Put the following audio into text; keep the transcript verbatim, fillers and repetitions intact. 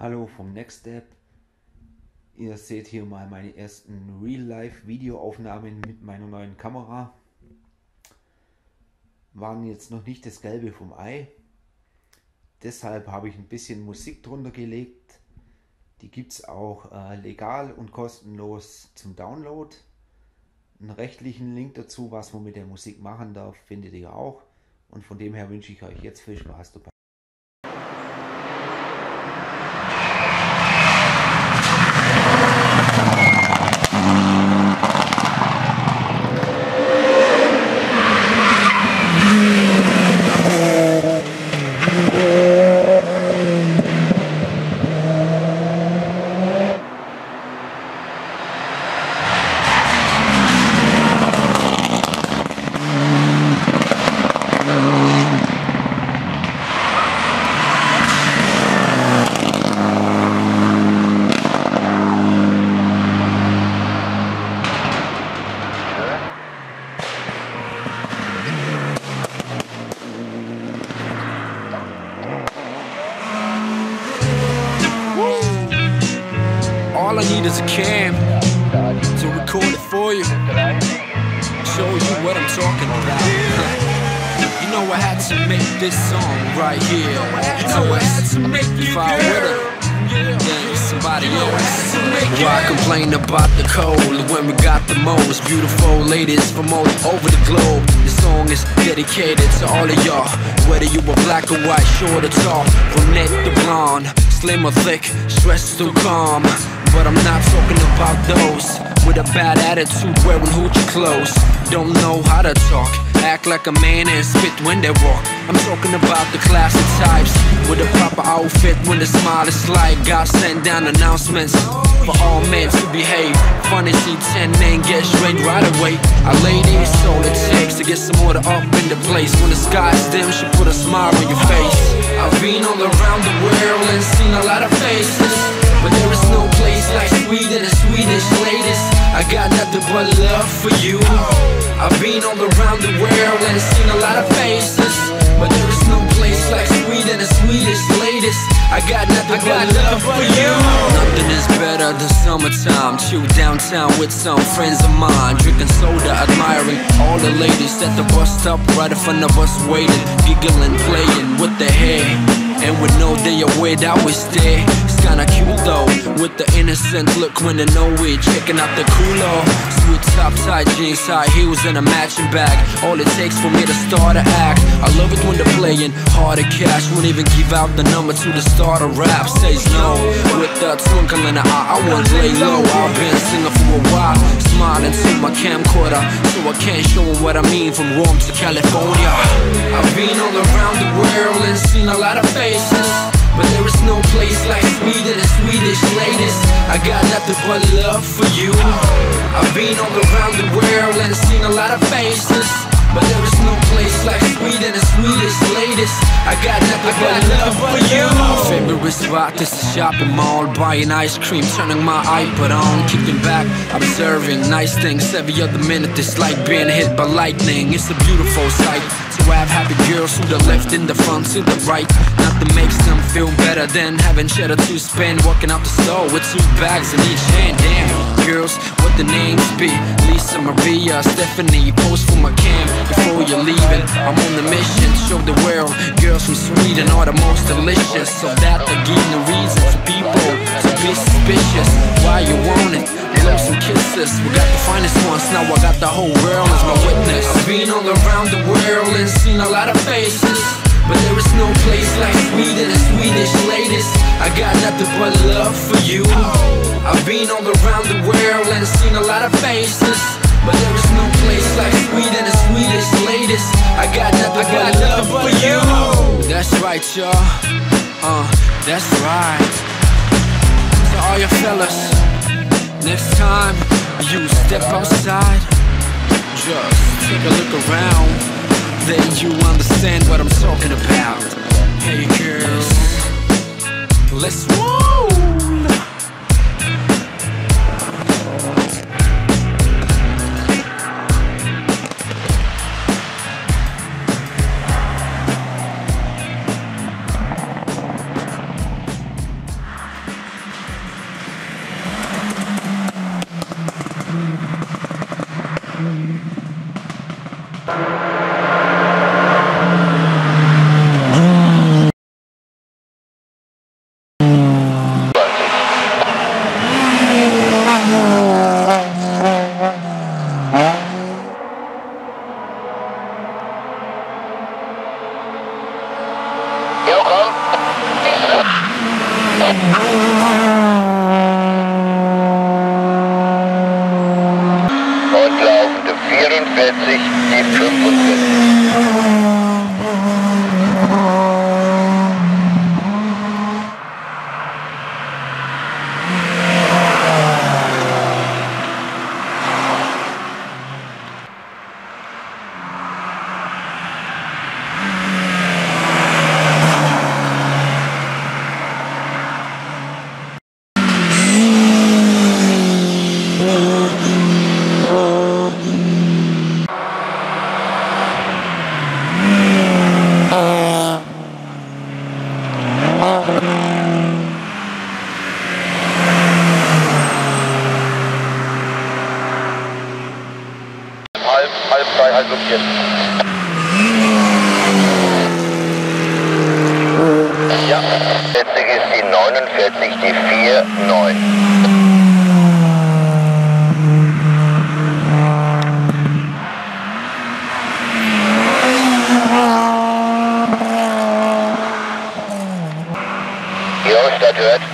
Hallo vom Next Step. Ihr seht hier mal meine ersten Real-Life-Videoaufnahmen mit meiner neuen Kamera. Waren jetzt noch nicht das Gelbe vom Ei. Deshalb habe ich ein bisschen Musik drunter gelegt. Die gibt es auch äh, legal und kostenlos zum Download. Einen rechtlichen Link dazu, was man mit der Musik machen darf, findet ihr auch. Und von dem her wünsche ich euch jetzt viel Spaß dabei. All I need is a cam to record it for you, show you what I'm talking about. You know I had to make this song right here. You know I had to make it with it. Yeah, somebody else. Well, I complain about the cold when we got the most beautiful ladies from all over the globe. This song is dedicated to all of y'all, whether you were black or white, short or tall, brunette to blonde, slim or thick, stressed or calm. But I'm not talking about those with a bad attitude wearing hoochie clothes. Don't know how to talk, act like a man and spit when they walk. I'm talking about the classic types with a proper outfit when the smile is like God sent down announcements for all men to behave. Funny see ten men get straight right away. Our lady is all it takes to get some order up in the place. When the sky's dim, she put a smile on your face. I've been all around the world and seen a lot of faces, but there is no place like Sweden and Swedish ladies. I got nothing but love for you. I've been all around the world and seen a lot of faces, but there is no place like Sweden and Swedish ladies. I got nothing I got but love, love for you. Nothing is better than summertime. Chill downtown with some friends of mine, drinking soda, admiring all the ladies at the bus stop, right in front of us waiting, giggling, playing with their hair. And we know they are weird, I was there. It's kinda cute though, with the innocent look when they know it. Checking out the culo, sweet top tight jeans, high heels and a matching bag. All it takes for me to start a act. I love it when they're playing hard to cash. Won't even give out the number to the starter rap. Says no, with the twinkle in the eye. I won't lay low, I've been singing for a while, smiling to my camcorder, so I can't show them what I mean from Rome to California. I've been all around the world and seen a lot of faces, but there is no place like Sweden and Swedish ladies. I got nothing but love for you. I've been all around the world and seen a lot of faces, but there is no place like Sweden and Swedish ladies. I got nothing but love for you. My favorite spot is the shopping mall, buying ice cream, turning my iPod on, kicking back, observing nice things every other minute. It's like being hit by lightning. It's a beautiful sight to have happy girls to the left and the front to the right. Nothing makes them feel better than having cheddar to spend, walking out the store with two bags in each hand. Damn, girls, what the names be? Lisa, Maria, Stephanie, pose for my cam before you're leaving. I'm on the mission, show the world girls from Sweden are the most delicious, so that they're giving a reason for people to be suspicious. Why you want it? Blow some kisses. We got the finest ones, now I got the whole world as my witness. I've been all around the world and seen a lot of faces, but there is no place like Sweden and Swedish ladies. I got nothing but love for you. I've been all around the world and seen a lot of faces, but there is no place like Sweden and Swedish ladies. I got nothing I got but love for you. That's right, y'all. Uh, that's right. To all your fellas, next time you step outside, just take a look around, then you understand what I'm talking about. Hey girls, let's roll. Good.